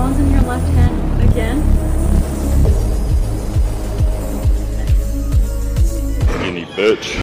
phone's in your left hand again. Skinny bitch.